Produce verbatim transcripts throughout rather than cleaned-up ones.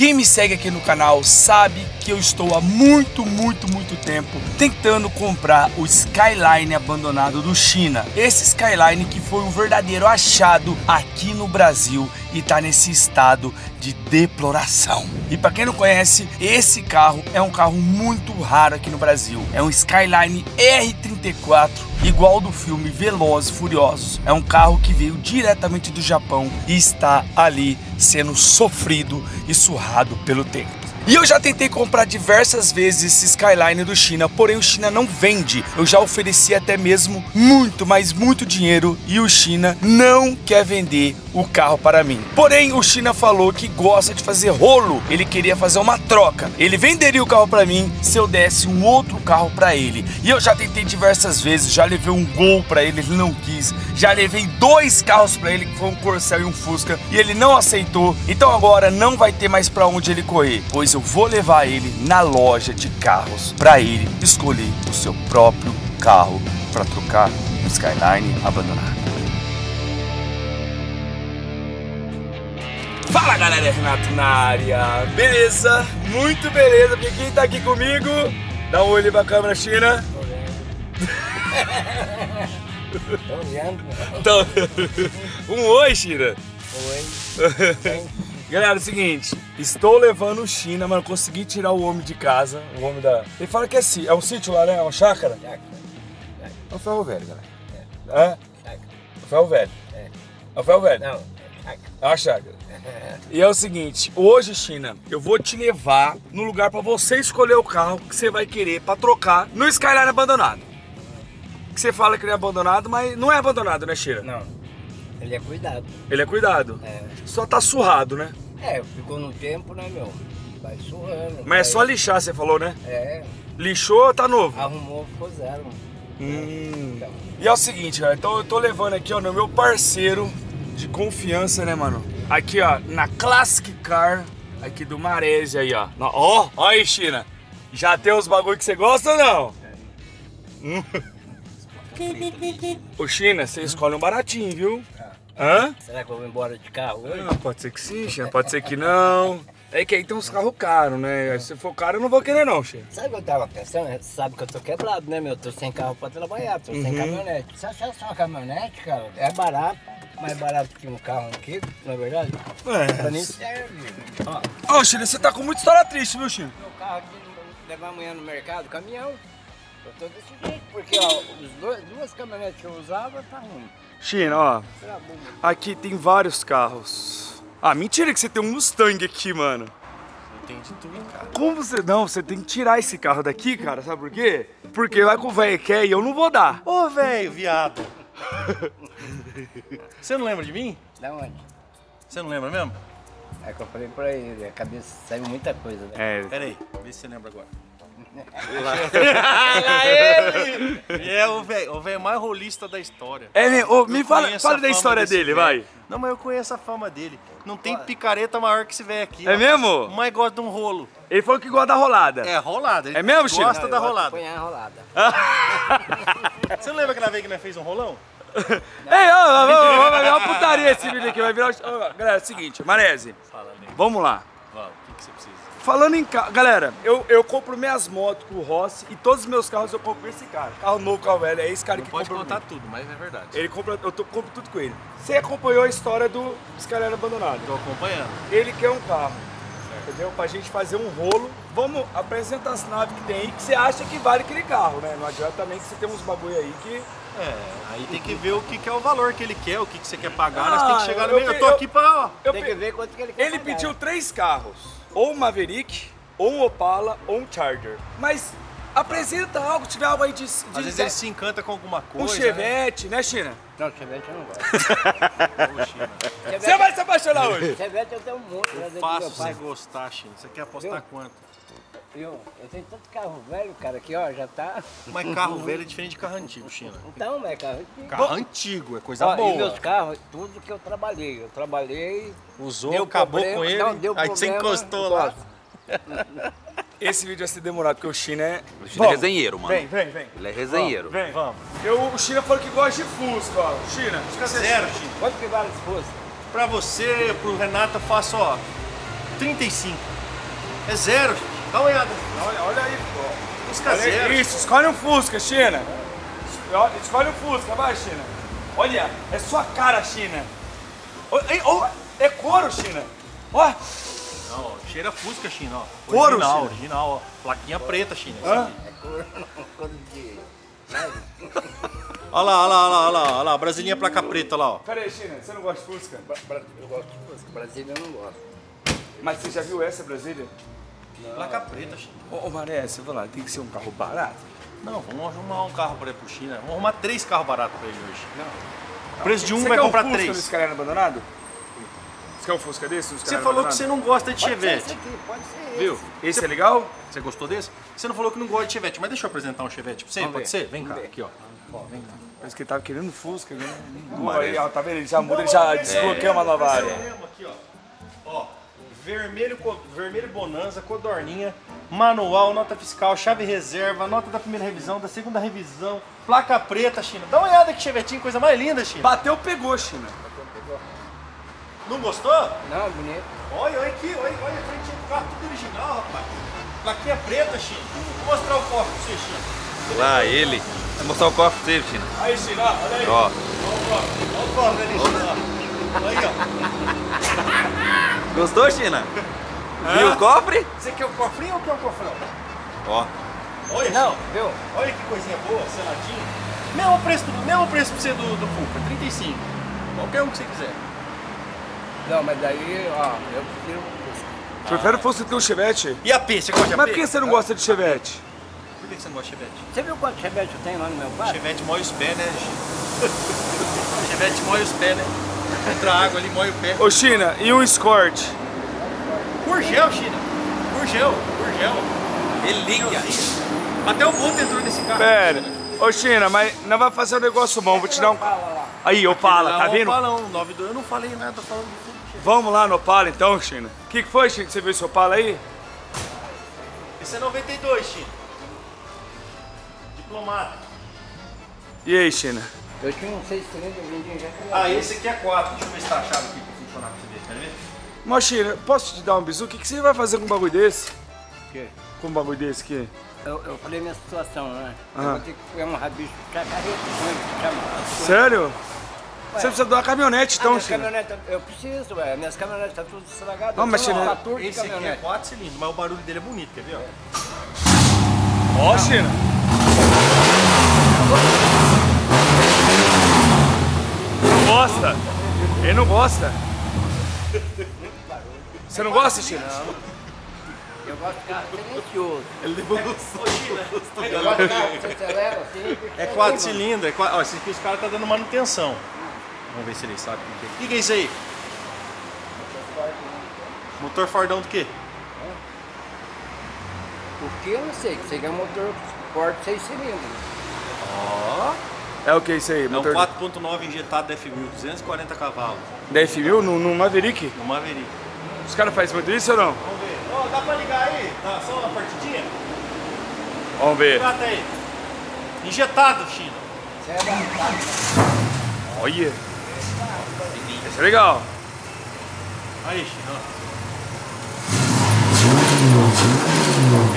Quem me segue aqui no canal sabe que eu estou há muito, muito, muito tempo tentando comprar o Skyline abandonado do China. Esse Skyline que foi um verdadeiro achado aqui no Brasil e tá nesse estado de deploração. E para quem não conhece, esse carro é um carro muito raro aqui no Brasil. É um Skyline R trinta e quatro, igual ao do filme Velozes e Furiosos. É um carro que veio diretamente do Japão e está ali sendo sofrido e surrado pelo tempo. E eu já tentei comprar diversas vezes esse Skyline do China, porém o China não vende. Eu já ofereci até mesmo muito, mas muito dinheiro e o China não quer vender o carro para mim. Porém, o China falou que gosta de fazer rolo, ele queria fazer uma troca. Ele venderia o carro para mim se eu desse um outro carro para ele. E eu já tentei diversas vezes, já levei um Gol para ele, ele não quis. Já levei dois carros para ele, que foi um Corcel e um Fusca, e ele não aceitou. Então agora não vai ter mais para onde ele correr, pois eu vou levar ele na loja de carros para ele escolher o seu próprio carro para trocar o Skyline abandonado. Fala galera, Renato na área, beleza? Muito beleza, porque quem tá aqui comigo, dá um olho pra câmera, China. Tô olhando. Tô olhando. Um oi, China. Oi. Galera, é o seguinte, estou levando o China, mas não consegui tirar o homem de casa, o homem da... Ele fala que é, é um sítio lá, né? É uma chácara? Chácara. É um ferro velho, galera. É. É? Chácara. É um ferro velho. É. É um ferro velho? Não, é uma chácara. E é o seguinte, hoje, China, eu vou te levar no lugar pra você escolher o carro que você vai querer pra trocar no Skyline abandonado. Que você fala que ele é abandonado, mas não é abandonado, né, China? Não. Ele é cuidado. Ele é cuidado? É. Só tá surrado, né? É, ficou no tempo, né, meu? Vai surrando. Mas vai... é só lixar, você falou, né? É. Lixou, tá novo? Arrumou, ficou zero. Hum. Então... E é o seguinte, galera. Então eu tô levando aqui, ó, no meu parceiro de confiança, né, mano? Aqui, ó, na Classic Car, aqui do Maresi, aí, ó. Ó, ó aí, China. Já tem os bagulho que você gosta ou não? É. Hum. Ô, China, você escolhe um baratinho, viu? Hã? Será que eu vou embora de carro hoje? Ah, pode ser que sim, China, pode ser que não. É que aí tem uns carros caros, né? Se for caro, eu não vou querer não, China. Sabe o que eu tava pensando? Você sabe que eu tô quebrado, né, meu? Eu tô sem carro pra trabalhar, tô uhum. sem caminhonete. Se achar só uma caminhonete, cara, é barato, mais barato que um carro aqui, não é verdade? É. Pra nem serve. Ó, oh, China, você tá com muita história triste, viu, China? Meu carro aqui, levar amanhã no mercado, caminhão. Eu tô desse jeito, porque ó, os dois, duas caminhonetes que eu usava tá ruim. China, ó, aqui tem vários carros. Ah, mentira que você tem um Mustang aqui, mano. Você entende tudo, cara. Como você... Não, você tem que tirar esse carro daqui, cara, sabe por quê? Porque vai com o velho quer e eu não vou dar. Ô, velho, viado. Você não lembra de mim? Da onde? Você não lembra mesmo? É que eu falei pra ele, a cabeça saiu muita coisa, velho. É. Pera aí, vê se você lembra agora. Lá ele! É o velho mais rolista da história. É, né? Ô, me fala, fala da história dele, vai. Não, mas eu conheço a fama dele. Não tem picareta maior que esse velho aqui. É mesmo? Mas gosta de um rolo. Ele falou que gosta da rolada. É, rolada. É mesmo, Chico? Gosta da rolada. Põe a rolada. Você não lembra aquela vez que nós fez um rolão? Ei, ó, vai virar uma putaria esse vídeo aqui. Vai virar. Galera, é o seguinte, Maresi. Vamos lá. Vamos, o que, que você precisa? Falando em carro, galera, eu, eu compro minhas motos com o Rossi e todos os meus carros eu compro esse cara. Carro novo, carro velho, é esse cara não que compra. Pode contar tudo, mas é verdade. Ele compra, eu tô, compro tudo com ele. Você acompanhou a história do Skyline abandonado? Tô acompanhando. Ele quer um carro, certo, entendeu? Pra gente fazer um rolo. Vamos apresentar as naves que tem aí que você acha que vale aquele carro, né? Não adianta também que você tem uns bagulho aí que... É, aí tem que ver o que, que é o valor que ele quer, o que, que você quer pagar, ah, nós tem que chegar no meio. Eu, eu tô eu, aqui pra... Ó, eu, tem que ver quanto que ele quer Ele pagar. Pediu três carros. Ou um Maverick, ou um Opala, ou um Charger. Mas apresenta algo, tiver algo aí de... de Às vezes ele se encanta com alguma coisa. Um Chevette, né, né China? Não, Chevette eu não gosto. China. Você vai se apaixonar hoje? Chevette eu tenho um monte. Eu faço você gostar, China. Você quer apostar eu? Quanto? Eu, eu tenho tanto carro velho, cara, que ó, já tá... Mas carro velho é diferente de carro antigo, China. Então, mas é carro antigo. Carro antigo, é coisa ó, boa. E meus carros, tudo que eu trabalhei, eu trabalhei... Usou, acabou problema, com ele, não, deu aí problema, você encostou lá. Esse vídeo vai ser demorado, porque o China é... O China Bom, é resenheiro, mano. Vem, vem, vem. Ele é resenheiro. Vem, vamos. Eu, o China falou que gosta de Fusca, ó. China, China zero, China. Quanto que vale esse Fusca? Pra você, pro Renato, eu faço, ó... trinta e cinco. É zero, gente. Dá uma olhada. Olha, olha aí, pô. Fusca olha zero. Isso, escolhe um Fusca, China. Escolhe um Fusca, vai, China. Olha, é sua cara, China. Oh, é couro, China. Ó. Não, cheira Fusca, China, ó. Couro, original, China. Original, ó. Plaquinha preta, China. Hã? É couro, couro de... Olha lá, olha lá, olha lá, olha lá, Brasilinha placa preta lá, ó. Pera aí, China, você não gosta de Fusca? Bra eu gosto de Fusca, Brasília eu não gosto. Mas você já viu essa, Brasília? Não. Placa preta, China. Ô, oh, Maresi, olha lá, tem que ser um carro barato? Não, vamos arrumar um carro pra ele pro China, vamos arrumar três carros baratos pra ele hoje. Não. O preço de um você vai comprar três. Você quer um Fusca desse cara abandonado? Você quer um Fusca desse? Você falou que você não gosta de Chevette. Pode ser esse aqui, pode ser esse. Viu? Esse você... é legal? Você gostou desse? Você não falou que não gosta de Chevette, mas deixa eu apresentar um Chevette pra você, pode ser? Vem cá, aqui ó. Ó, vem cá. Parece que ele tava querendo Fusca, né? Aí, ó, tá vendo? Ele já muda, ele já desbloqueou uma nova área. Aqui, ó. Ó, vermelho, vermelho bonanza, codorninha, manual, nota fiscal, chave reserva, nota da primeira revisão, da segunda revisão, placa preta, China. Dá uma olhada que Chevetinho, coisa mais linda, China. Bateu, pegou, China. Bateu, pegou. Não gostou? Não, bonito. Olha, olha aqui, olha, olha a frente do carro, tudo original, rapaz. Plaquinha preta, Chico. Vou mostrar o cofre pra você, Chico. Lá, ele. Vou mostrar o cofre pra você, Chico. Aí, Chico, olha aí. Ó. Olha o cofre, olha o cofre ali, Chico. Olha aí, ó. Gostou, China? Ah. Viu o cofre? Você quer o cofrinho ou quer o cofrão? Ó. Olha, não, viu? Olha que coisinha boa, seladinho. Mesmo preço, mesmo preço pra você do, do Fusca, trinta e cinco. Qualquer um que você quiser. Não, mas daí, ó, eu prefiro Fusca. Ah. Prefiro Fusca ter um Chevette. E a P? Você gosta de A P? Mas por que você não gosta de Chevette? Por que você não gosta de Chevette? Você viu quanto Chevette eu tenho lá no meu quarto? Chevette moe os pés, né? Chevette moe os pés, né? Entra água ali, moe o pé. Ô, China, e um Escort? Corcel, China. Corcel, Corcel. Relíquia. Até o Gol entrou nesse carro. Pera. Ô, China, mas não vai fazer um negócio bom, vou te dar um... Aí, Opala, tá vendo? Opala, um nove dois, eu não falei nada, tô falando de tudo. Vamos lá no Opala então, China. O que, que foi, China, que você viu esse Opala aí? Esse é noventa e dois, China. Diplomado. E aí, China? Eu tinha um seis cilindros, eu vendi em Jacaré. Ah, esse aqui é quatro. Deixa eu ver se tá achado aqui pra funcionar pra você ver. Quer ver? Mas, China, posso te dar um bizu? O que, que você vai fazer com um bagulho desse? O quê? Com um bagulho desse aqui? Eu, eu falei minha situação, né? Ah. Eu vou ter que pegar um rabicho Jacaré. Sério? Você precisa de uma caminhonete, então, ah, China. Caminhonete, eu preciso, ué. Minhas caminhonetes estão tudo estragadas. Não, mas, China, esse aqui é quatro cilindros, mas o barulho dele é bonito, quer ver? Ó, é. Oh, China. Não gosta. Ele não gosta. Você não gosta, China? Não. Eu gosto de carro silencioso. Ele levou o susto. Eu gosto de carro que você acelera assim. É quatro cilindros. Ó, esse aqui os caras estão dando manutenção. Vamos ver se ele sabe o que é. O que é isso aí? Motor fardão do quê? O que eu não sei. Isso aqui é um motor forte seis cilindros. Ó. Oh. É o que é isso aí? É motor... um quatro ponto nove injetado da F mil, duzentos e quarenta cavalos. Da F mil? No, no Maverick? No Maverick. Os caras fazem muito isso ou não? Vamos ver. Ó, oh, dá pra ligar aí? Dá só uma partidinha? Vamos ver. Aí. Injetado, China. Isso é bacana. Olha! Esse é legal! Aí, China.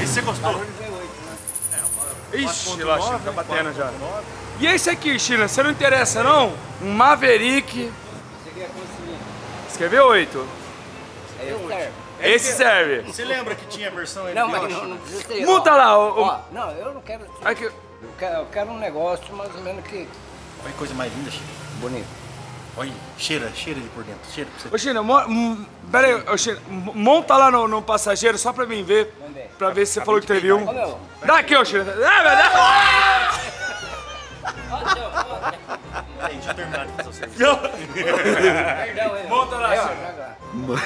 Esse você gostou? Ixi, lá, China, tá batendo já. E esse aqui, China, você não interessa não? Um Maverick. Você quer ver oito? Esse serve. Você lembra que tinha a versão L B O? Não, mas não, não precisa. Muda lá! Ó, não, eu não quero... Eu quero um negócio mais ou menos que... Olha que coisa mais linda, China. Bonito. Olha, cheira, cheira ele por dentro. Cheira pra você. Ô, China, pera aí, ô, China, monta lá no, no passageiro só pra mim ver. Mandei. Pra ver se você falou que teve um. Dá aqui, ô, China. Peraí, deixa eu terminar de fazer o serviço. Monta lá, China. Mano,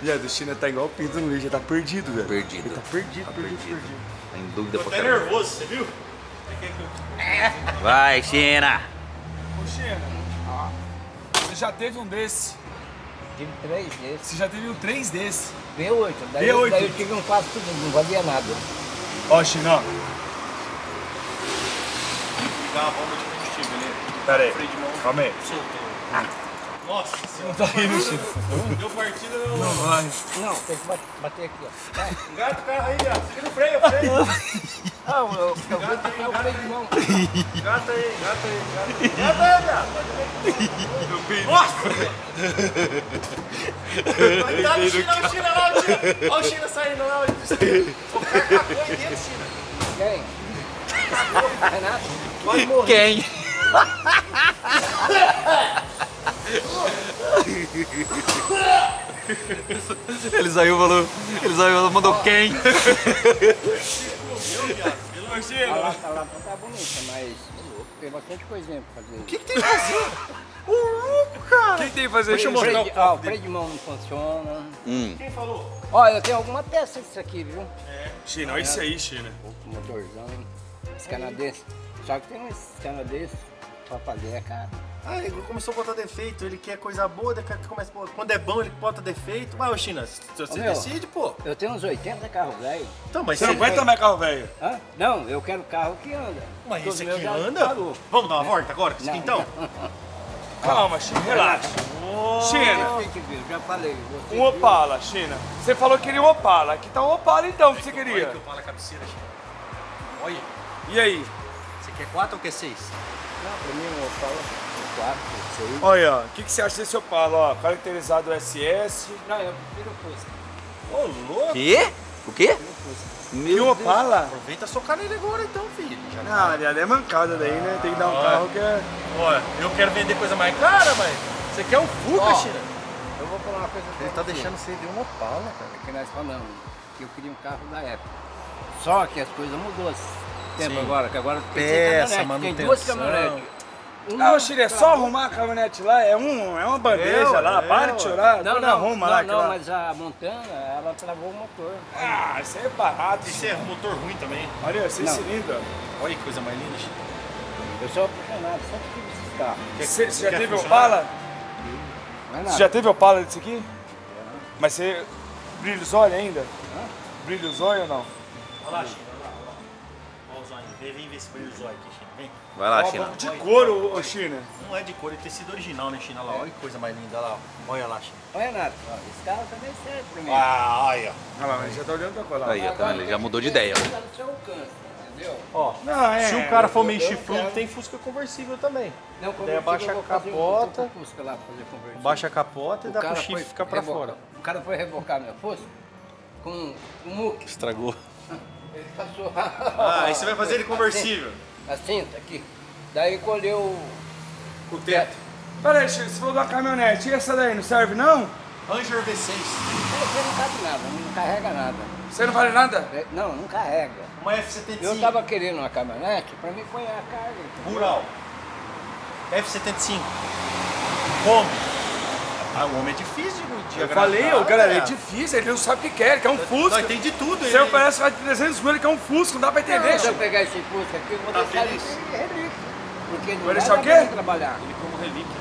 viado, o China tá igual o pinto no lixo, já tá perdido, velho. Perdido. Ele tá perdido, tá perdido, perdido. perdido. Tá em dúvida pra caramba. Tá nervoso, você viu? Vai, China! Ô, China, ah, você já teve um desse? Tive três desses. Você já teve um três desse? B oito. Daí, B oito. Daí eu tive um quatro tudo, não valia nada. Ó, China, ó. Ligar a bomba de combustível, né? Pera aí, calma aí. Soltei. Nossa senhora. Não tá rindo, Chico. Deu partida no... Não vai. Não, tem que bater aqui, ó. Engata o carro aí, ó. Fica no freio, freio. Ah, eu... Engata aí, engata aí, mão. Engata aí, engata aí, engata aí. Engata aí, ó. Nossa! Coitado do China, olha o China lá, o China. Olha o China saindo lá, olha o China. O cara cagou aí dentro, China. Quem? Renato? Pode morrer. Quem? Ele saiu e falou, ele saiu e falou, mandou quem? Meu viado, a lata, a lata tá bonita, mas tem bastante coisinha pra fazer. O que, que tem que fazer? O louco, cara! O que, que tem que fazer? Deixa eu mostrar o carro. O freio de mão não funciona. Hum. Quem falou? Olha, eu tenho alguma peça disso aqui, viu? É. China, olha isso aí, China. O motorzão, esse canadense. Só que tem uns canadenses pra fazer, é caro. Ah, ele começou a botar defeito, ele quer coisa boa, começa, pô, quando é bom ele bota defeito. Mas, ô China, você ô, decide, pô. Eu tenho uns oitenta carros velho. Então, mas você não vai tomar carro velho? Hã? Não, eu quero carro que anda. Mas esse aqui anda? Parou. Vamos dar uma volta agora com isso aqui então? Calma, China, relaxa. Oh, China, já falei. Um Opala, China. Você falou que queria um Opala, aqui tá um Opala então que você queria. Olha que Opala cabeceira, China. Olha. E aí? Você quer quatro ou quer seis? Não, pra mim é um Opala. Olha, o que, que você acha desse Opala? Ó, caracterizado S S. Não, eu prefiro o Fusca. Ô, louco! Quê? O quê? E o Opala? Aproveita a sua canela agora então, filho. Já não, tá. Aliás, é mancada daí, né? Tem que dar um olha. Carro que é. Olha, eu quero vender coisa mais cara, mas você quer um Fusca, China? Eu vou falar uma coisa dele. Ele tá deixando você ver um Opala, cara. É que nós falamos que eu queria um carro da época. Só que as coisas mudou esse tempo. Sim. Agora, que agora peça, tem manutenção. Tem duas caminhonetes. Não, Chile, é só arrumar a caminhonete lá, é, um, é uma bandeja eu, lá, eu, para de chorar, não, não arruma não, lá. Não, não, mas a Montana, ela travou o motor. Ah, isso aí é barato. Isso é motor ruim também. Olha, esse cilindro. Olha que coisa mais linda, Chile. Eu sou apaixonado, só que tive esses carros. Você, você, você já teve Opala? Você já teve Opala desse aqui? É. Mas você brilha os olhos ainda? Hã? Brilha os olhos ou não? Olha lá, Chile, olha lá, olha lá. Olha os olhos, vem, vem ver se brilha os olhos aqui, Chile, vem. Vai lá, ó, China. De couro, ô China. Não é de couro, é tecido original, né, China? Lá, é. Olha que coisa mais linda lá. Olha lá, China. Olha, Renato. Esse carro também serve pra mim. Ah, olha. Olha lá, mas já tá olhando pra colar. Aí, tá, ele já mudou de ideia. Ó, não, é, se o cara for meio chifrudo, tem Fusca conversível também. Não, daí abaixa a capota, baixa a capota e dá pro chifre ficar pra fora. O cara foi rebocar minha Fusca com o muque. Estragou. Ele passou. Ah, aí você vai fazer ele conversível. A cinta aqui. Daí colheu o... o teto. Peraí, Chico, você falou da caminhonete. E essa daí não serve não? Ranger V seis. Você não cabe nada, não carrega nada. Você não vale nada? Não, não carrega. Uma F setenta e cinco. Eu tava querendo uma caminhonete pra mim pôr a carga. Então. Rural. F setenta e cinco. Combi. Ah, o homem é difícil de, de Eu agradar, falei, o galera, é difícil, ele não sabe o que quer, ele quer um Fusca. Não, tem de tudo. Você oferece mais de trezentos mil, ele quer um Fusca, não dá pra entender. Deixa eu pegar esse Fusca aqui, eu vou tá deixar feliz. Ele relíquia. Porque ele vai deixar o quê? Ele trabalhar. Ele como relíquia.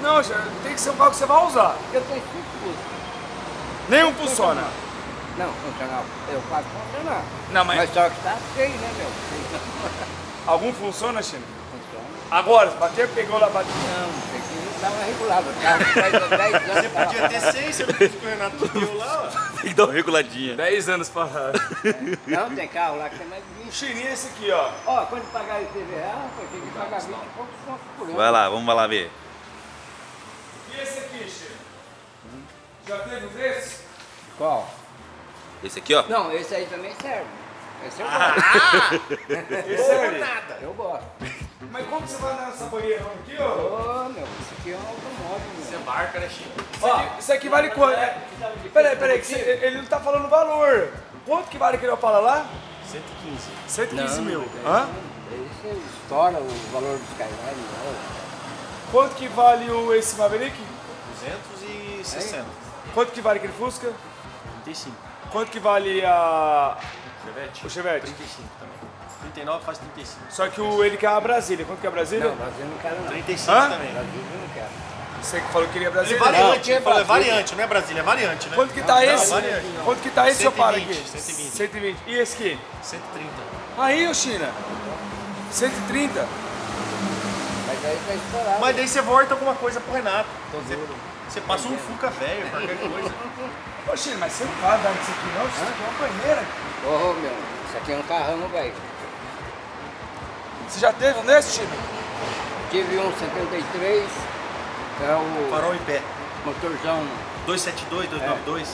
Não, tem que ser um carro que você vai usar. Eu tenho cinco Fusca. Nenhum funciona? Não, funcional. Eu faço funcionar. Não, mas... mas só que tá feio, né, meu? Algum funciona, China? Funciona. Agora, bater, pegou lá, bateu. Não, tem que... Tava regulado, o carro faz dez anos. Você podia ter seis, você não fez com o Renato que deu lá, ó. Tem que dar uma reguladinha. dez anos pra lá. É. Não, tem carro lá que tem mais de vinte. Cheirinho esse aqui, ó. Ó, quando pagar esse I V A, tem que pagar vinte e poucos pontos por ano. Vai lá, vamos lá ver. E esse aqui, Chico? Hum? Já teve um desse? Qual? Esse aqui, ó? Não, esse aí também serve. Esse eu gosto. Ah! Esse é nada. Eu gosto. Mas como você vai andar nessa banheira aqui, ó? Ô, oh, meu, isso aqui é um automóvel, meu. Você é barca, né, Chico? Ó, isso aqui vale quanto? Peraí, peraí, que ele não tá falando valor. Quanto que vale aquele Opala lá? cento e quinze. cento e quinze mil. Hã? Isso estoura o valor do Skyline, não. Quanto que vale esse Maverick? duzentos e sessenta. Quanto que vale aquele Fusca? trinta e cinco. Quanto que vale a... Chevette? O Chevette? trinta e cinco também. trinta e nove faz trinta e cinco. Só que o, ele quer a Brasília. Quanto que é a Brasília? Não, Brasília não quero não. trinta e cinco Hã? Também. Brasília não quero. Você que falou que queria Brasília? Ele variante, ele falou, é variante, não é Brasília, é variante, né? Quanto que não, tá não, esse? Variante, quanto que tá esse, eu paro aqui? cento e vinte. cento e vinte. E esse aqui? cento e trinta. Aí, ô China. cento e trinta. Mas daí vai estourar. Mas daí você volta alguma coisa pro Renato. Você, você passa um Fusca velho, qualquer coisa. Poxa, mas você não vai dar isso aqui não, isso aqui é uma banheira. Ô, oh, meu, isso aqui é um carrão, velho. Você já teve um desse, Chico? Tive um setenta e três, é o... Farol em pé. Motorzão. dois sete dois, dois nove dois.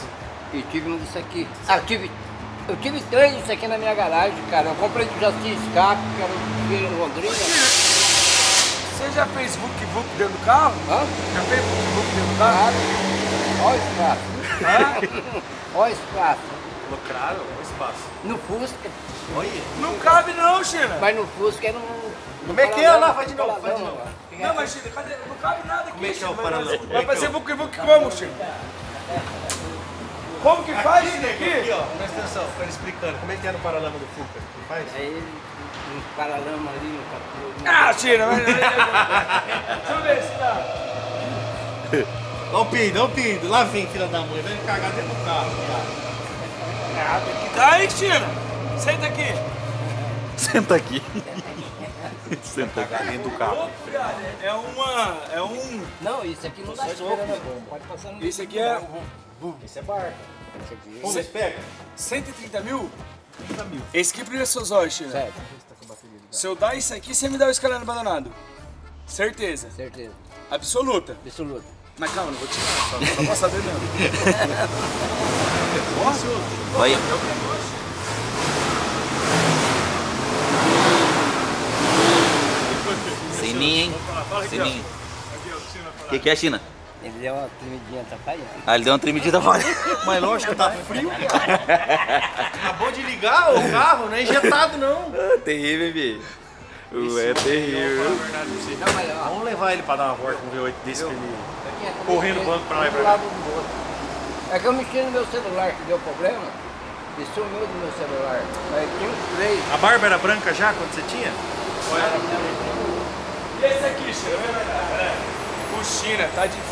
É. E tive um disso aqui. Ah, tive... Eu tive três disso aqui na minha garagem, cara. Eu comprei do Justin Escape, que era o filho do Rodrigo. Você já fez vuk-vuk dentro do carro? Hã? Já fez vuk-vuk dentro do carro? Claro. Olha o espaço. Hã? Olha o espaço. Lucraram, olha o espaço. No Fusca. Olha. Não cabe não, China. Mas no Fusca não... Como é que é lá? Vai de novo, vai de novo. Não, mas China, cadê? Não cabe nada aqui. Como é que é o paralelo? Vai fazer vuk-vuk como, China? Como que faz isso daqui? Aqui, ó, presta atenção, ficando explicando. Como é que é no paralama do Fusca? Que faz? É ele, no paralama ali, no capô. No... Ah, tira! Mas... Deixa eu ver se dá. Olha o pido, olha o pido. Lá vem, filha da mãe, vem cagar dentro do carro. Ah, tem que dar aí, tira. Senta aqui. Senta aqui. Senta aqui. Cagar dentro do carro. É uma... É um... Não, isso aqui não dá soco. Pode passar no... Isso aqui é... Esse é barco. Você pega? cento e trinta mil? trinta mil. Esse aqui é primeiro seus olhos, China. Certo. Se eu dar isso aqui, você me dá o escalão abandonado. Certeza. Certeza. Absoluta. Absoluta. Mas calma, não vou tirar. Só vou passar dele mesmo. Olha. Sem mim, hein? Sem mim. O que, que é, China? Ele deu uma tremidinha atrapalhada. Ah, ele deu uma tremidinha atrapalhada. Mas lógico, tá frio, cara. Acabou de ligar o carro, não é injetado, não. É terrível, bebê. Ué, é terrível. Não, mas, ó, vamos levar ele pra dar uma volta com um V oito desse primeiro. É correndo o banco pra lá e pra cá. É que eu mexi no meu celular que deu problema. E sumiu do meu celular. Aí tinha uns três. A barba era branca já quando você tinha? Ou era... E esse aqui, cheiro? O China, tá difícil.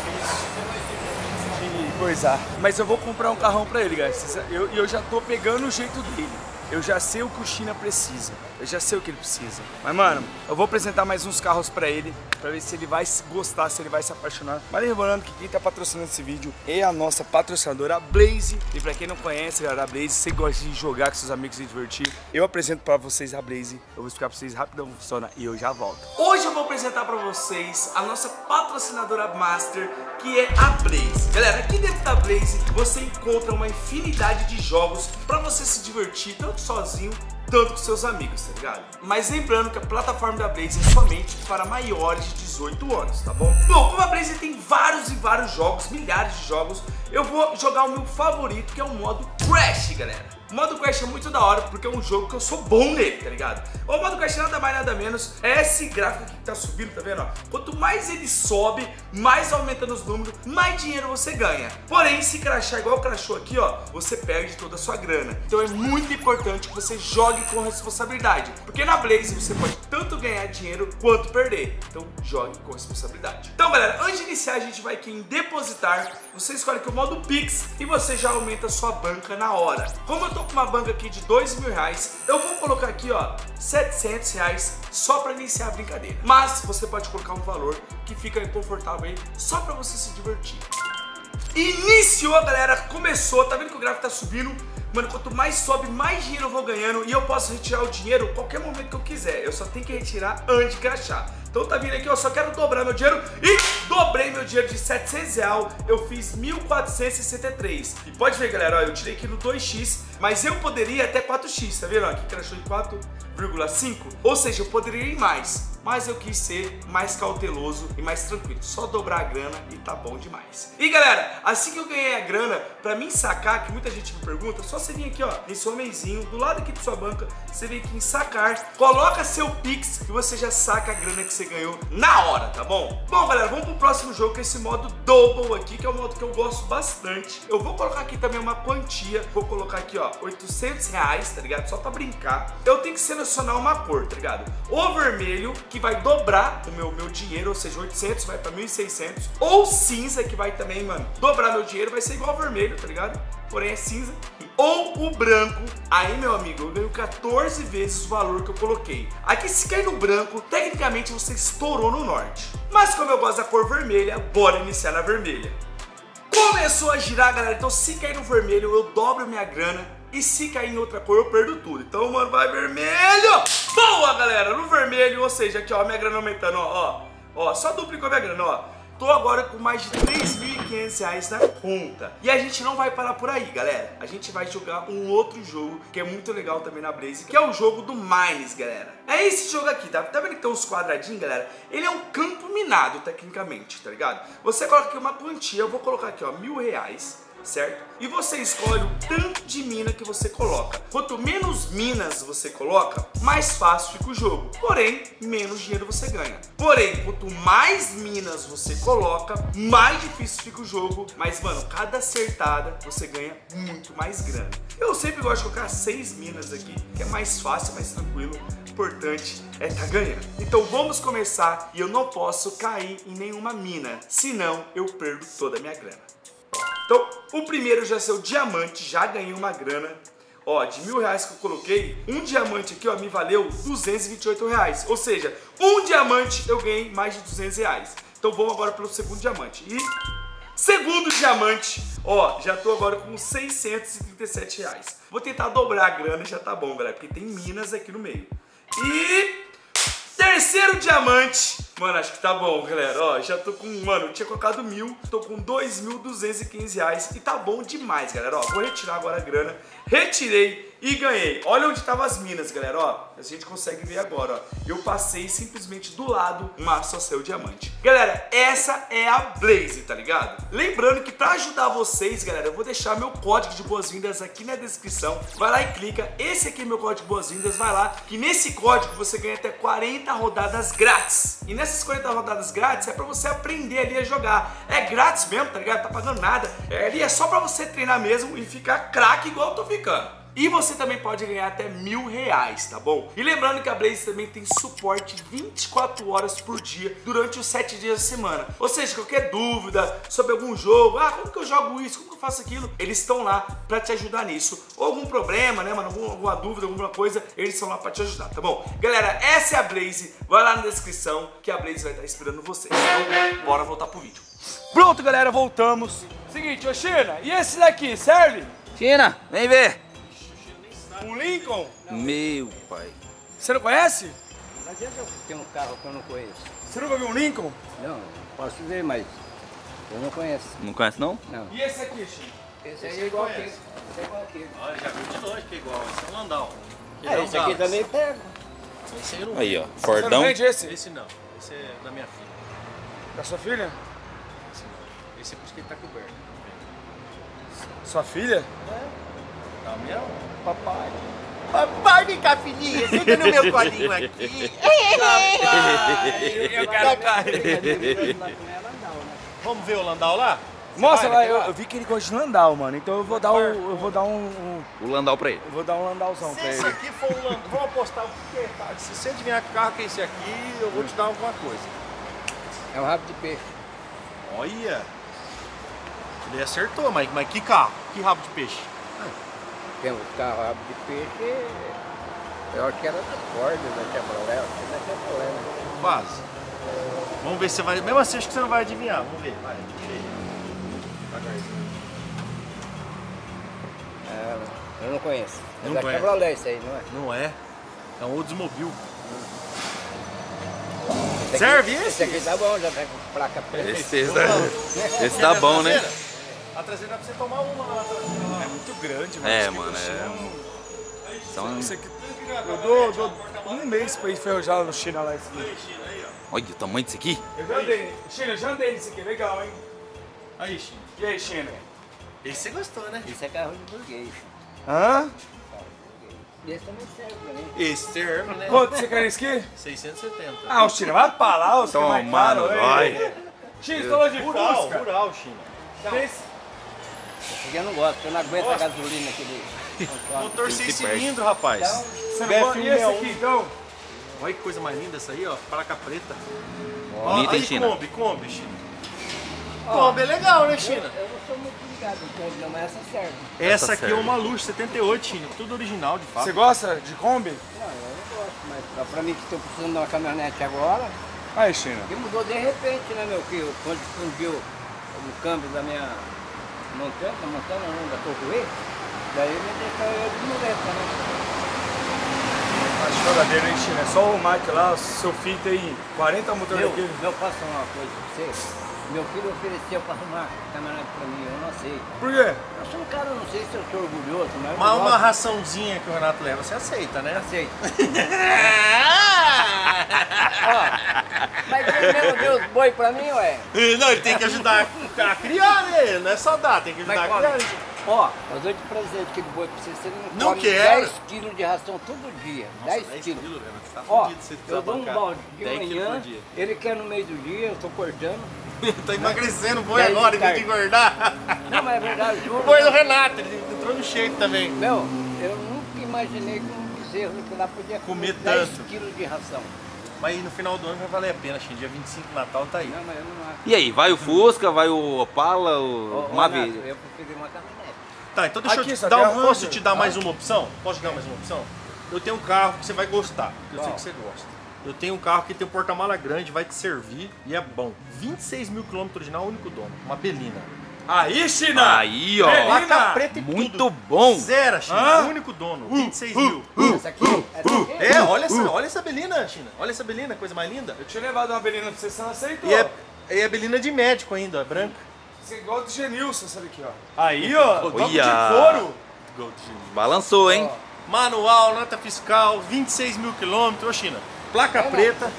Coisar. Mas eu vou comprar um carrão pra ele, guys. E eu, eu já tô pegando o jeito dele. Eu já sei o que o China precisa. Eu já sei o que ele precisa. Mas, mano, eu vou apresentar mais uns carros pra ele, pra ver se ele vai gostar, se ele vai se apaixonar. Mas lembrando que quem tá patrocinando esse vídeo é a nossa patrocinadora, a Blaze. E pra quem não conhece, galera, a Blaze, você gosta de jogar com seus amigos e se divertir, eu apresento pra vocês a Blaze. Eu vou explicar pra vocês rapidão como funciona e eu já volto. Hoje eu vou apresentar pra vocês a nossa patrocinadora Master, que é a Blaze. Galera, aqui dentro da Blaze você encontra uma infinidade de jogos pra você se divertir, tanto sozinho, tanto com seus amigos, tá ligado? Mas lembrando que a plataforma da Blaze é somente para maiores de dezoito anos, tá bom? Bom, como a Blaze tem vários e vários jogos, milhares de jogos, eu vou jogar o meu favorito, que é o modo Crash, galera. O modo Crash é muito da hora, porque é um jogo que eu sou bom nele, tá ligado? O modo Crash nada mais, nada menos, é esse gráfico aqui que tá subindo, tá vendo? Ó? Quanto mais ele sobe, mais aumentando os números, mais dinheiro você ganha. Porém, se crashar igual crashou aqui, ó, você perde toda a sua grana. Então é muito importante que você jogue com responsabilidade, porque na Blaze você pode tanto ganhar dinheiro quanto perder. Então jogue com responsabilidade. Então galera, antes de iniciar a gente vai aqui em depositar, você escolhe aqui o modo Pix e você já aumenta a sua banca na hora. Como eu tô com uma banca aqui de dois mil reais, eu vou colocar aqui ó, setecentos reais só para iniciar a brincadeira. Mas você pode colocar um valor que fica confortável aí, só para você se divertir. Iniciou, galera, começou, tá vendo que o gráfico tá subindo? Mano, quanto mais sobe, mais dinheiro eu vou ganhando e eu posso retirar o dinheiro a qualquer momento que eu quiser. Eu só tenho que retirar antes de crashar. Então tá vindo aqui, eu só quero dobrar meu dinheiro e dobrei meu dinheiro de setecentos reais, eu fiz mil quatrocentos e sessenta e três. E pode ver, galera, ó, eu tirei aqui no dois x, mas eu poderia até quatro x, tá vendo? Ó, aqui crashou em quatro vírgula cinco, ou seja, eu poderia ir mais. Mas eu quis ser mais cauteloso e mais tranquilo. Só dobrar a grana e tá bom demais. E galera, assim que eu ganhei a grana, pra mim sacar, que muita gente me pergunta, só você vir aqui, ó, nesse homenzinho, do lado aqui da sua banca, você vem aqui em sacar, coloca seu Pix e você já saca a grana que você ganhou na hora, tá bom? Bom, galera, vamos pro próximo jogo, que é esse modo Double aqui, que é um modo que eu gosto bastante. Eu vou colocar aqui também uma quantia, vou colocar aqui, ó, oitocentos reais, tá ligado? Só pra brincar. Eu tenho que selecionar uma cor, tá ligado? O vermelho, que vai dobrar o meu, meu dinheiro, ou seja, oitocentos vai pra mil e seiscentos, ou cinza, que vai também, mano, dobrar meu dinheiro, vai ser igual ao vermelho, tá ligado? Porém é cinza. Ou o branco, aí meu amigo, eu ganho quatorze vezes o valor que eu coloquei. Aqui se cair no branco, tecnicamente você estourou no norte. Mas como eu gosto da cor vermelha, bora iniciar na vermelha. Começou a girar, galera, então se cair no vermelho eu dobro minha grana. E se cair em outra cor, eu perdo tudo. Então, mano, vai vermelho. Boa, galera, no vermelho, ou seja, aqui, ó, minha grana aumentando, ó, ó, ó, só duplicou minha grana, ó. Tô agora com mais de três mil e quinhentos reais na conta. E a gente não vai parar por aí, galera. A gente vai jogar um outro jogo que é muito legal também na Blaze, que é o jogo do Mines, galera. É esse jogo aqui, tá, tá vendo que tem uns quadradinhos, galera? Ele é um campo minado, tecnicamente, tá ligado? Você coloca aqui uma quantia, eu vou colocar aqui, ó, mil reais, certo? E você escolhe o tanto de mina que você coloca. Quanto menos minas você coloca, mais fácil fica o jogo. Porém, menos dinheiro você ganha. Porém, quanto mais minas você coloca, mais difícil fica o jogo. Mas, mano, cada acertada você ganha muito mais grana. Eu sempre gosto de colocar seis minas aqui, que é mais fácil, mais tranquilo. O importante é tá ganhando. Então vamos começar, e eu não posso cair em nenhuma mina, senão eu perdo toda a minha grana. Então, o primeiro já saiu diamante, já ganhei uma grana, ó, de mil reais que eu coloquei, um diamante aqui, ó, me valeu duzentos e vinte e oito reais, ou seja, um diamante eu ganhei mais de duzentos reais. Então vamos agora pelo segundo diamante, e segundo diamante, ó, já tô agora com seiscentos e trinta e sete reais. Vou tentar dobrar a grana, já tá bom, galera, porque tem minas aqui no meio. E terceiro diamante, mano, acho que tá bom, galera, ó, já tô com, mano, eu tinha colocado mil, tô com dois mil duzentos e quinze reais e tá bom demais, galera, ó, vou retirar agora a grana, retirei e ganhei. Olha onde estavam as minas, galera, ó, a gente consegue ver agora, ó, eu passei simplesmente do lado, mas só saiu diamante. Galera, essa é a Blaze, tá ligado? Lembrando que pra ajudar vocês, galera, eu vou deixar meu código de boas-vindas aqui na descrição, vai lá e clica, esse aqui é meu código de boas-vindas, vai lá, que nesse código você ganha até quarenta rodadas grátis. E nessas quarenta rodadas grátis é pra você aprender ali a jogar. É grátis mesmo, tá ligado? Não tá pagando nada. É, ali é só pra você treinar mesmo e ficar craque igual eu tô ficando. E você também pode ganhar até mil reais, tá bom? E lembrando que a Blaze também tem suporte vinte e quatro horas por dia durante os sete dias da semana. Ou seja, qualquer dúvida sobre algum jogo, ah, como que eu jogo isso, como que eu faço aquilo? Eles estão lá pra te ajudar nisso. Ou algum problema, né, mano, algum, alguma dúvida, alguma coisa, eles estão lá pra te ajudar, tá bom? Galera, essa é a Blaze, vai lá na descrição que a Blaze vai estar esperando vocês. Então, bora voltar pro vídeo. Pronto, galera, voltamos. Seguinte, ô China, e esse daqui, serve? China, vem ver. O Lincoln? Meu pai. Você não conhece? Não adianta eu ter um carro que eu não conheço. Você nunca viu um Lincoln? Não, posso ver, mas eu não conheço. Não conhece, não? Não. E esse aqui, Chico? Esse, esse aí é igual aqui. Esse é igual aqui. Olha, já viu de longe que é igual. Esse é um Landau. É, é esse aqui também pega. Esse aí não. Aí, ó. Fordão. Você não vende esse? Esse não. Esse é da minha filha. Da sua filha? Esse não. Esse é por isso que ele tá coberto. Sua filha? É. Tá mesmo? Papai. Papai, vem cá, filhinha. Senta no meu colinho aqui. Papai, eu quero carro. Vamos ver o Landau lá? Você Mostra vai, lá, eu, eu vi que ele gosta de Landau, mano. Então eu vou dar, o, eu vou dar um, um... O Landau pra ele. Eu vou dar um Landauzão Se pra ele. Se esse aqui for o Landau, vamos apostar o que é, tá? Se você adivinhar que carro que é esse aqui, eu vou te dar alguma coisa. É um rabo de peixe. Olha. Ele acertou, mas, mas que carro? Que rabo de peixe? Tem um carro rabo de peixe, eu acho que era da Ford, da Chevrolet, acho que da Chevrolet, né? Quase. É... Vamos ver se você vai... Mesmo assim, acho que você não vai adivinhar. Vamos ver, vai. É, eu não conheço. É não da conhece. Chevrolet isso aí, não é? Não é. É um Oldsmobile. Hum. Serve esse? Esse aqui tá bom, já tá com placa preta. Esse, esse, tá... esse tá bom, né? A traseira dá pra você tomar uma lá na traseira lá. É muito grande, mano. É, mano, é... São... Eu dou, dou um mês pra ir enferrujar no China lá. Esse aqui. Olha o tamanho disso aqui. Eu já andei. China, eu já andei nisso aqui. Legal, hein? Aí, China. E aí, China? Esse você gostou, né? Esse é carro de burguês. Hã? Esse também serve, né? Esse serve, né? Quanto você quer esse aqui? seiscentos e setenta. Ah, o China vai pra lá, o China vai pra lá. China, estou lá de Fusca. Rural, China. Porque eu não gosto, eu não aguento Nossa. a gasolina aqui dele. Motor seis cilindros, rapaz. Então, você não gosta desse aqui, então? Olha que coisa mais linda essa aí, ó. Paraca preta. Ó, olha aí, Kombi, Kombi, China. Kombi é legal, né, China? Eu, eu não sou muito ligado em Kombi, não, mas essa serve. Essa, essa aqui serve. É uma Luxo setenta e oito, China. Tudo original, de fato. Você gosta de Kombi? Não, eu não gosto, mas pra, pra mim que tô precisando de uma caminhonete agora. Aí, China. Que mudou de repente, né, meu? Que quando explodiu o câmbio da minha Montana, da Montana, não, da Corcel, daí me deixou eu de muleta, né? A choradeira, hein, China? É só o Mike lá, seu filho tem quarenta motores aqui. Eu faço uma coisa pra você. Meu filho ofereceu para arrumar caminhonete pra mim, eu não aceito. Por quê? Eu sou um cara, não sei se eu sou orgulhoso, mas... Mas uma raçãozinha que o Renato leva, você aceita, né? Aceito. Ó, mas ele mesmo deu os boi pra mim, ué? Não, ele tem que ajudar a criar, né? Não é só dar, tem que ajudar a criar. Ó, oh, os oito presentes que ele boi pra você, você não, não come dez quilos de ração todo dia. Nossa, dez quilos. Ó, eu dou um balde de manhã, ele quer no meio do dia, eu tô cortando. Tá emagrecendo o boi agora, tem que engordar. Não, mas é verdade. O boi do Renato, ele entrou no shape também. Meu, eu nunca imaginei que um bezerro que lá podia comer dez quilos de ração. Mas no final do ano vai valer a pena, China. Dia vinte e cinco, Natal, tá aí. Não, mas eu não acho. E aí, vai o Fusca, vai o Opala, o Maverick? Eu prefiro uma caminhonete. Tá, então deixa aqui, eu te dar um, posso te dar mais uma opção? Posso te dar mais uma opção? Eu tenho um carro que você vai gostar, que eu Bom. sei que você gosta. Eu tenho um carro que tem um porta-mala grande, vai te servir e é bom. vinte e seis mil quilômetros original, único dono. Uma Belina. Aí, China! Aí, ó! Belina. Preta e muito tudo. bom! Zero, China. Ah? Único dono. vinte e seis mil. Uh, uh, uh, essa aqui? Uh, uh, essa aqui? É, olha essa, uh, olha essa Belina, China. Olha essa Belina, coisa mais linda. Eu tinha levado uma Belina pra você, você não aceitou. E é, é Belina de médico ainda, é branca. Você é igual de Genilson, sabe aqui, ó. Aí, ó! Topo de couro! Balançou, hein? Ó. Manual, nota fiscal, vinte e seis mil quilômetros. Ô, China. Placa preta.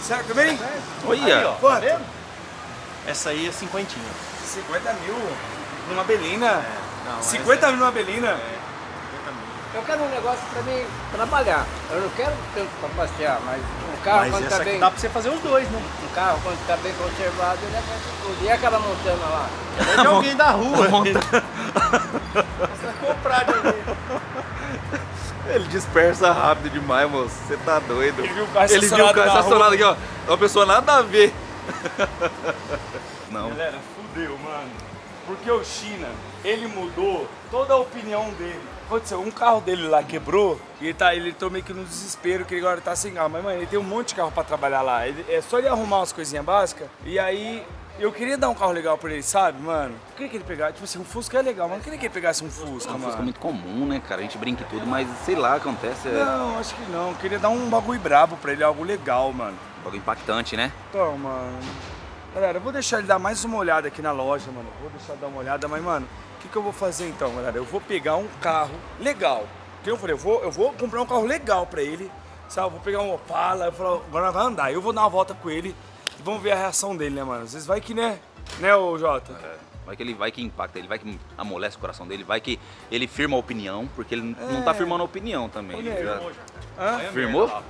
Será que vem? Olha, ó, tá vendo? Essa aí é cinquentinha. cinquenta mil numa Belina? É, não, cinquenta mil numa Belina? É, cinquenta mil. Eu quero um negócio pra mim trabalhar. Eu não quero tanto pra passear, mas um carro mas quando tá bem... dá pra você fazer os dois, né? Um carro quando tá bem conservado, ele é tudo. E aquela montana lá? É de alguém da rua. Você vai comprar de alguém. Ele dispersa rápido demais, moço. Você tá doido. Ele viu o carro estacionado aqui, ó. É uma pessoa nada a ver. Não. Galera, fudeu, mano. Porque o China, ele mudou toda a opinião dele. Aconteceu, um carro dele lá quebrou e ele tá, ele tô meio que no desespero, que ele agora tá sem carro. Mas, mano, ele tem um monte de carro pra trabalhar lá. Ele, é só ele arrumar umas coisinhas básicas e aí... Eu queria dar um carro legal pra ele, sabe, mano? Eu queria que ele pegasse, tipo assim, um Fusca é legal, mas eu queria que ele pegasse um Fusca, mano. Um Fusca é muito comum, né, cara? A gente brinca e tudo, mas sei lá, acontece... É... Não, acho que não. Eu queria dar um bagulho brabo pra ele, algo legal, mano. Um bagulho impactante, né? Então, mano... Galera, eu vou deixar ele dar mais uma olhada aqui na loja, mano. Vou deixar ele dar uma olhada, mas, mano, o que que eu vou fazer então, galera? Eu vou pegar um carro legal. Porque eu falei, eu vou, eu vou comprar um carro legal pra ele, sabe? Eu vou pegar um Opala, eu falo, agora vai andar. Eu vou dar uma volta com ele. Vamos ver a reação dele, né, mano? Às vezes vai que, né? Né, ô Jota? É, vai que ele vai que impacta, ele vai que amolece o coração dele, vai que ele firma a opinião, porque ele é. não tá firmando a opinião também. Ele já... ah? Firmou?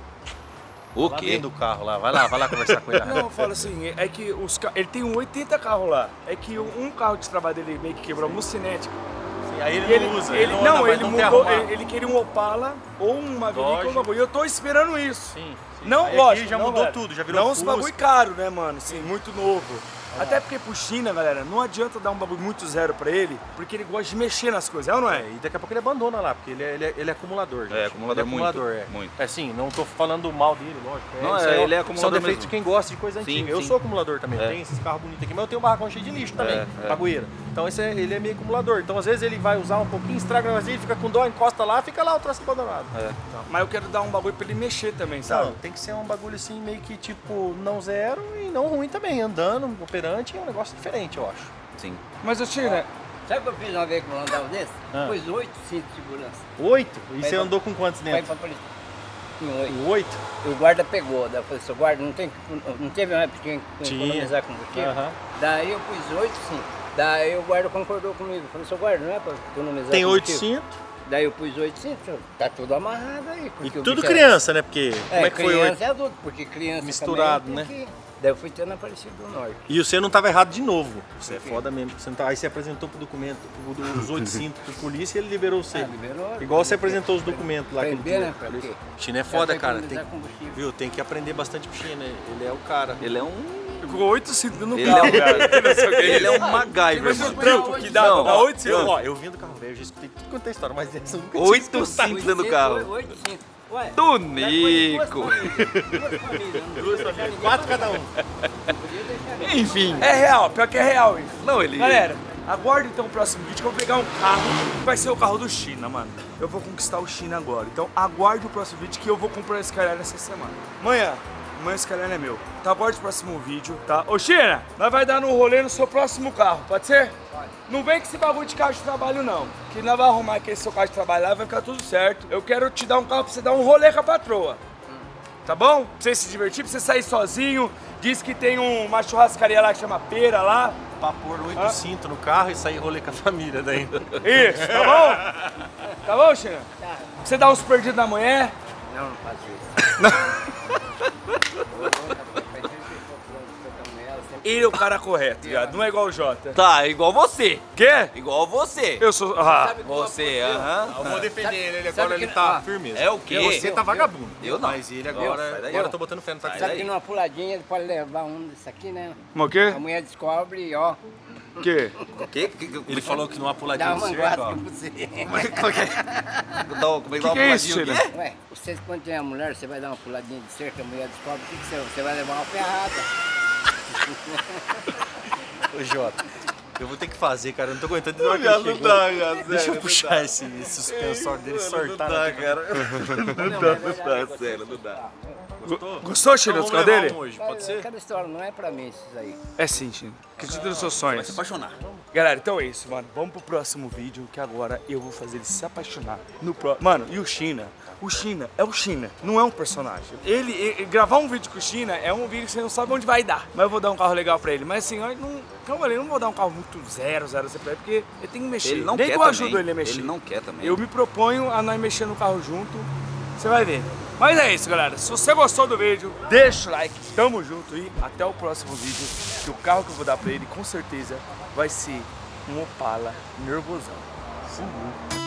O quê? Do carro lá, vai lá, vai lá conversar com ele. Não, eu falo assim, é que os ca... ele tem oitenta carros lá, é que um carro de trabalho dele meio que quebrou, um cinético. Aí ele, ele não usa, ele, ele não, não, ele, não mudou, ele, ele queria um Opala ou uma Maverick ou um bagulho. Eu tô esperando isso. Sim, sim. Não, aí lógico. já não, mudou galera, tudo, já virou Não, os bagulho caro, né, mano? Sim, muito novo. Ah. Até porque pro China, galera, não adianta dar um bagulho muito zero pra ele, porque ele gosta de mexer nas coisas, é ou não é? É, e daqui a pouco ele abandona lá, porque ele é, ele é, ele é acumulador, gente. É, acumulador, ele é acumulador muito, é. muito. É sim, não tô falando mal dele, lógico. É, não, é, é, ele é acumulador. São defeitos de quem gosta de coisa sim, antiga. Sim. Eu sou acumulador também, é. tem esses carros bonitos aqui, mas eu tenho um barracão cheio de lixo também, é, é. bagueira. Então esse é, ele é meio acumulador. Então às vezes ele vai usar um pouquinho, estraga, mas ele fica com dó, encosta lá, fica lá o troço abandonado. É. Então, mas eu quero dar um bagulho pra ele mexer também, sabe? Não, tem que ser um bagulho assim, meio que tipo, não zero e não ruim também, andando, operante é um negócio diferente, eu acho. Sim. Mas eu tiro, né? Sabe o que eu fiz uma vez com um Landau desse? Ah. Pôs oito cintos de segurança. Oito? E você andou com quantos dentro? Oito. Oito? O guarda pegou. Daí eu falei, seu guarda, não, tem, não teve uma época que tinha que economizar combustível? Uh-huh. Daí eu pus oito cintos. Daí o guarda concordou comigo. Falei, seu guarda, não é para economizar tem combustível? Tem oito cintos? Daí eu pus oito cintos, tá tudo amarrado aí. E tudo criança, era... né? Porque é, como é que criança foi oito? É adulto, porque criança misturado, né? Que... Daí eu fui ter na Aparecida do Norte. E você não estava errado de novo. Você é foda mesmo. Você não tá... Aí você apresentou pro documento, os oito cintos pro polícia e ele liberou você. Ah, liberou. Igual você apresentou os documentos lá. Aprender, né? Pra quê? China é foda, cara. Tem... Viu? Tem que aprender bastante pro China. Ele é o cara. Ele é um... Com oito cintos no carro. Ele é um, cara. Ele é um MacGyver, mano. Trampo que dá, não, dá oito cintos. Ó, eu vim do carro velho, eu já escutei tudo quanto é história, mas essa nunca tinha escutado. Oito cintos dentro do carro. Oito cintos. Ué, Tonico. Duas famílias, quatro cada um. Enfim. É real, pior que é real isso. Não, ele... Galera, aguarda então o próximo vídeo que eu vou pegar um carro, que vai ser o carro do China, mano. Eu vou conquistar o China agora. Então aguarde o próximo vídeo que eu vou comprar esse Skyline essa semana. Amanhã. Amanhã esse Skyline é meu. Tá, aguarde o próximo vídeo, tá? Ô China, nós vai dar no rolê no seu próximo carro, pode ser? Pode. Não vem com esse bagulho de carro de trabalho não, que nós vai arrumar aqui esse seu carro de trabalho lá, vai ficar tudo certo. Eu quero te dar um carro pra você dar um rolê com a patroa, hum. tá bom? Pra você se divertir, pra você sair sozinho. Diz que tem uma churrascaria lá que chama Pera lá. Pra pôr oito ah. cintos no carro e sair rolê com a família daí. Isso, tá bom? Tá bom, China? Tá. Você dá uns perdidos na manhã? Não, não faz isso. Não. Ele é o cara correto, yeah. não é igual o Jota. Tá, é igual você. Quê? Igual você. Eu sou... Ah, você, aham. Uh -huh. Eu vou defender ele, ele agora ele tá ah, firmeza. É o quê? Porque você tá vagabundo. Eu não. Mas ele agora... Eu, agora eu tô botando fé no saco. Sabe que numa puladinha ele pode levar um disso aqui, né? O quê? A mulher descobre, ó. O quê? O quê? Ele falou que numa puladinha do circo, ó. O que, que é isso, China? Ué, você quando tem a mulher, você vai dar uma puladinha de cerca, a mulher descobre, o que que você... Você vai levar uma ferrada. Ô Jota, eu vou ter que fazer, cara, eu não tô aguentando de novo. Não dá, cara. Deixa eu puxar esse, esse suspensório dele e soltar. Não dá, cara. Não dá, não dá, sério, não dá. Gostou? Gostou, Chino, do carro dele? Hoje, pode ser? Cada história não é pra mim isso aí. É sim, Chino. Acredita nos seus sonhos. Vai se apaixonar. Galera, então é isso, mano. Vamos pro próximo vídeo, que agora eu vou fazer ele se apaixonar no próximo. Mano, e o China? O China é o China, não é um personagem. Ele, ele, gravar um vídeo com o China é um vídeo que você não sabe onde vai dar. Mas eu vou dar um carro legal pra ele. Mas assim, eu não, calma ali, eu não vou dar um carro muito zero, zero, pra ele, porque ele tem que mexer. Ele não Nem quer que eu também. ajudo ele a mexer. Ele não quer também. Eu me proponho a nós mexer no carro junto, você vai ver. Mas é isso, galera. Se você gostou do vídeo, deixa o like. Tamo junto e até o próximo vídeo. Que o carro que eu vou dar pra ele, com certeza, vai ser um Opala nervosão. Sim.